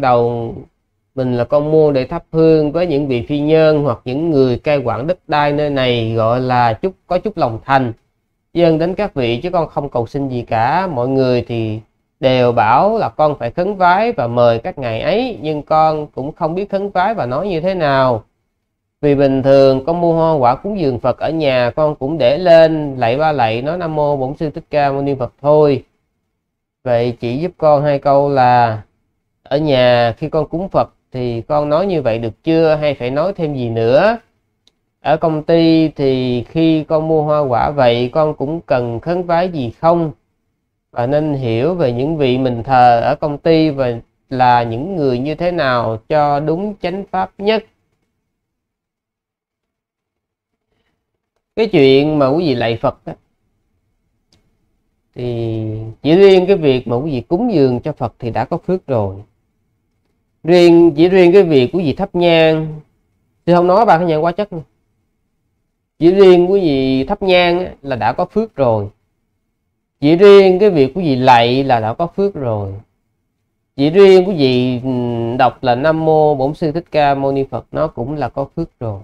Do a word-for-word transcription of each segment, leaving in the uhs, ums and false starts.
đầu mình là con muôn để thắp hương với những vị phi nhân hoặc những người cai quản đất đai nơi này, gọi là chút có chút lòng thành dâng đến các vị, chứ con không cầu xin gì cả. Mọi người thì đều bảo là con phải khấn vái và mời các ngài ấy, nhưng con cũng không biết khấn vái và nói như thế nào. Vì bình thường con mua hoa quả cúng dường Phật ở nhà, con cũng để lên lạy ba lạy nói Nam Mô Bổn Sư Thích Ca Mâu Ni Phật thôi. Vậy chỉ giúp con hai câu là ở nhà khi con cúng Phật thì con nói như vậy được chưa, hay phải nói thêm gì nữa? Ở công ty thì khi con mua hoa quả vậy, con cũng cần khấn vái gì không? Và nên hiểu về những vị mình thờ ở công ty và là những người như thế nào cho đúng chánh pháp nhất. Cái chuyện mà quý vị lạy Phật đó, thì chỉ riêng cái việc mà quý vị cúng dường cho Phật thì đã có phước rồi. Riêng chỉ riêng cái việc quý vị thắp nhang, tôi không nói ba cái nhang quá chất nữa. Chỉ riêng quý vị thắp nhang là đã có phước rồi. Chỉ riêng cái việc quý vị lạy là đã có phước rồi. Chỉ riêng quý vị đọc là Nam Mô Bổn Sư Thích Ca Mâu Ni Phật nó cũng là có phước rồi.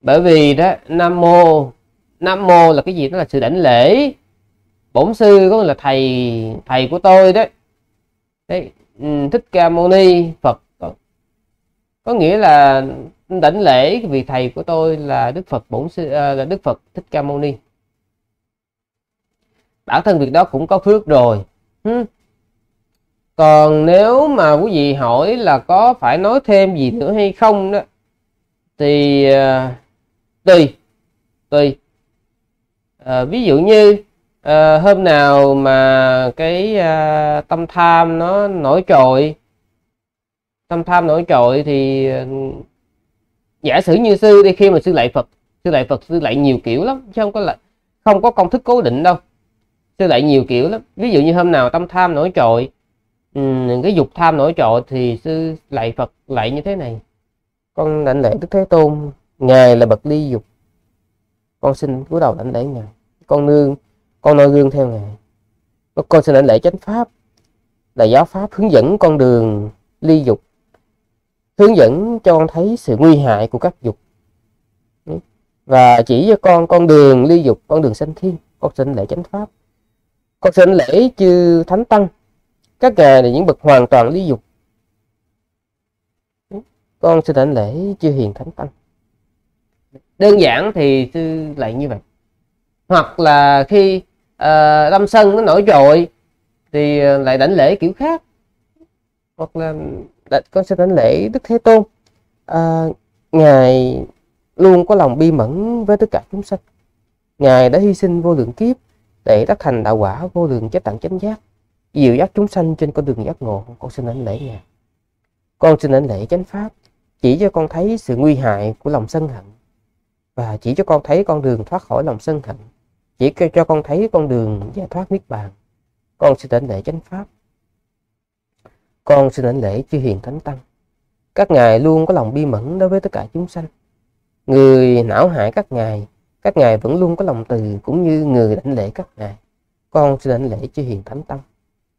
Bởi vì đó, Nam Mô Nam Mô là cái gì? Nó là sự đảnh lễ. Bổn Sư có nghĩa là thầy thầy của tôi đó. Đấy, Thích Ca Mâu Ni Phật có nghĩa là đảnh lễ vì thầy của tôi là Đức Phật Bổn Sư, là Đức Phật Thích Ca Mâu Ni. Bản thân việc đó cũng có phước rồi. hmm. Còn nếu mà quý vị hỏi là có phải nói thêm gì nữa hay không đó, thì uh, tùy tùy uh, ví dụ như uh, hôm nào mà cái uh, tâm tham nó nổi trội, tâm tham nổi trội thì uh, giả sử như sư đi, khi mà sư lạy Phật, sư lạy Phật sư lạy nhiều kiểu lắm, chứ không có là không có công thức cố định đâu. Sư lại nhiều kiểu lắm. Ví dụ như hôm nào tâm tham nổi trội, cái dục tham nổi trội, thì sư lạy Phật lạy như thế này: con đảnh lễ Đức Thế Tôn, ngài là bậc ly dục, con xin cúi đầu đảnh lễ ngài. Con nương, con noi gương theo ngài. Con xin đảnh lễ chánh pháp, là giáo pháp hướng dẫn con đường ly dục, hướng dẫn cho con thấy sự nguy hại của các dục, và chỉ cho con con đường ly dục, con đường sanh thiên. Con xin lễ chánh pháp, con xin lễ chư thánh tăng, các ngài là những bậc hoàn toàn ly dục. Con xin đảnh lễ chư hiền thánh tăng. Đơn giản thì sư lại như vậy. Hoặc là khi uh, tâm sân nó nổi trội thì lại đảnh lễ kiểu khác. Hoặc là con xin đảnh lễ Đức Thế Tôn, uh, ngài luôn có lòng bi mẫn với tất cả chúng sanh, ngài đã hy sinh vô lượng kiếp để đắc thành đạo quả vô lượng chánh đẳng chánh giác, dìu dắt chúng sanh trên con đường giác ngộ. Con xin đảnh lễ ngài. Con xin đảnh lễ chánh pháp, chỉ cho con thấy sự nguy hại của lòng sân hận, và chỉ cho con thấy con đường thoát khỏi lòng sân hận, chỉ cho con thấy con đường giải thoát niết bàn. Con xin đảnh lễ chánh pháp, con xin đảnh lễ chư hiền thánh tăng, các ngài luôn có lòng bi mẫn đối với tất cả chúng sanh. Người não hại các ngài, các ngài vẫn luôn có lòng từ, cũng như người đảnh lễ các ngài. Con sẽ đảnh lễ chư hiền thánh tăng.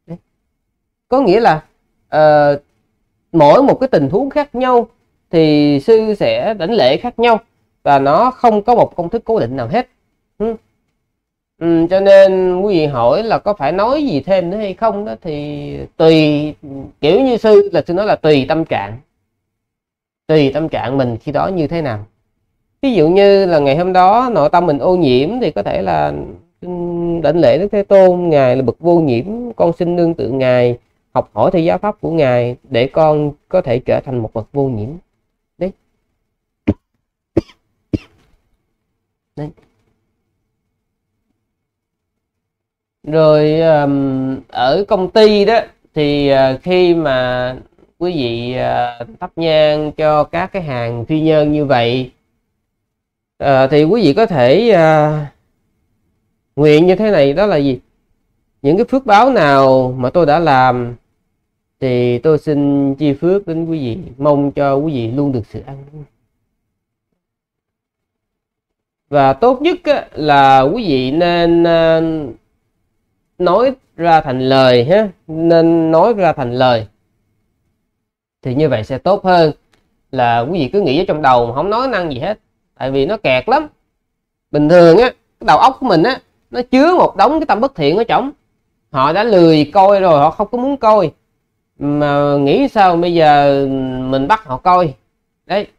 Đấy. Có nghĩa là uh, mỗi một cái tình huống khác nhau thì sư sẽ đảnh lễ khác nhau, và nó không có một công thức cố định nào hết. ừ. Ừ, cho nên quý vị hỏi là có phải nói gì thêm nữa hay không đó, thì tùy, kiểu như sư là sư nói là tùy tâm trạng, tùy tâm trạng mình khi đó như thế nào. Ví dụ như là ngày hôm đó nội tâm mình ô nhiễm thì có thể là đảnh lễ Đức Thế Tôn, ngài là bậc vô nhiễm, con xin nương tựa ngài, học hỏi theo giáo pháp của ngài để con có thể trở thành một bậc vô nhiễm. Đấy. Đấy. Rồi ở công ty đó thì khi mà quý vị thắp nhang cho các cái hàng phi nhân như vậy, À, thì quý vị có thể à, nguyện như thế này, đó là gì? Những cái phước báo nào mà tôi đã làm thì tôi xin chia phước đến quý vị, mong cho quý vị luôn được sự an vui. Và tốt nhất á, là quý vị nên à, nói ra thành lời ha, nên nói ra thành lời thì như vậy sẽ tốt hơn là quý vị cứ nghĩ ở trong đầu mà không nói năng gì hết, tại vì nó kẹt lắm. Bình thường á, cái đầu óc của mình á, nó chứa một đống cái tâm bất thiện ở trong. Họ đã lười coi rồi, họ không có muốn coi, mà nghĩ sao bây giờ mình bắt họ coi. Đấy,